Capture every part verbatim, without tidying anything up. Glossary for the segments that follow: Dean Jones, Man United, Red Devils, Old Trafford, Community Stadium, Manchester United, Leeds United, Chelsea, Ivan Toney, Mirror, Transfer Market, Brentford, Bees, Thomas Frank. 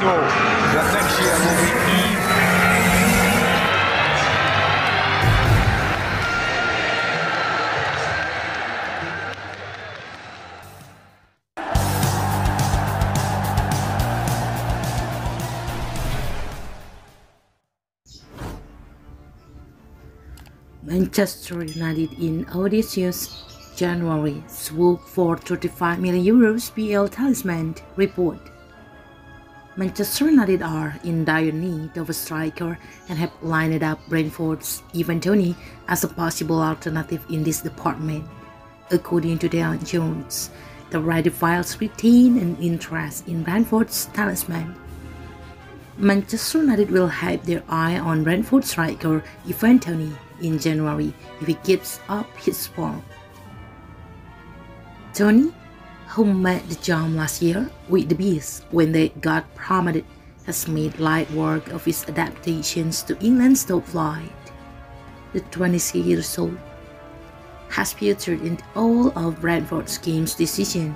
No, the next year will be Manchester United in audacious January swoop for thirty-five million euros P L talisman report. Manchester United are in dire need of a striker and have lined up Brentford's Ivan Toney as a possible alternative in this department. According to Dean Jones, the Red Devils retain an interest in Brentford's talisman. Manchester United will have their eye on Brentford striker Ivan Toney in January if he keeps up his form. Toney, who made the jump last year with the Bees when they got promoted, has made light work of his adaptations to England's top flight. The twenty-six-year-old has featured in all of Brentford's games this season.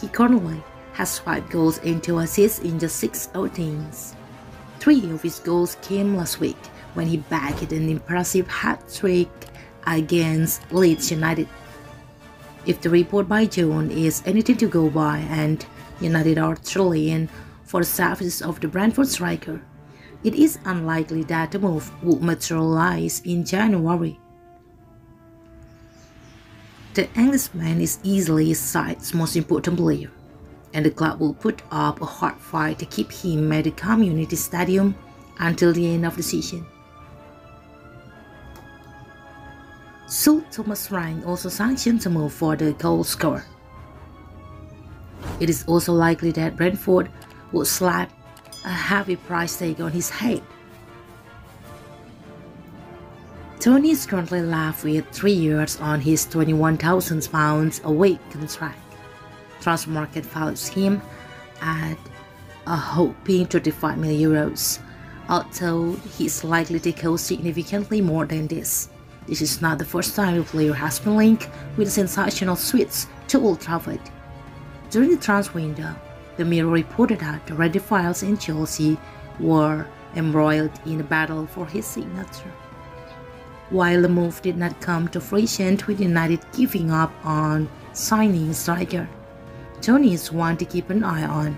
He currently has five goals and two assists in just six outings. Three of his goals came last week when he bagged an impressive hat-trick against Leeds United. If the report by Jones is anything to go by and United are truly in for the services of the Brentford striker, it is unlikely that the move would materialize in January. The Englishman is easily side's most important player, and the club will put up a hard fight to keep him at the Community Stadium until the end of the season. So Thomas Frank also sanctioned a move for the goal scorer. It is also likely that Brentford would slap a heavy price tag on his head. Toney is currently left with three years on his twenty-one thousand pounds a week contract. Transfer market values him at a whopping thirty-five million euros, although he is likely to cost significantly more than this. This is not the first time a player has been linked with a sensational switch to Old Trafford. During the transfer window, the Mirror reported that the Red Devils and Chelsea were embroiled in a battle for his signature. While the move did not come to fruition with United giving up on signing a striker, Toney is one to keep an eye on.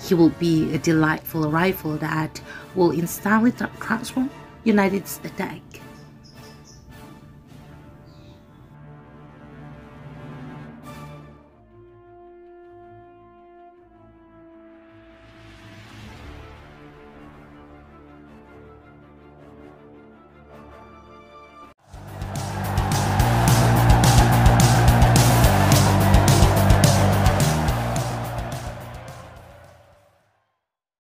He will be a delightful rival that will instantly transform United's attack.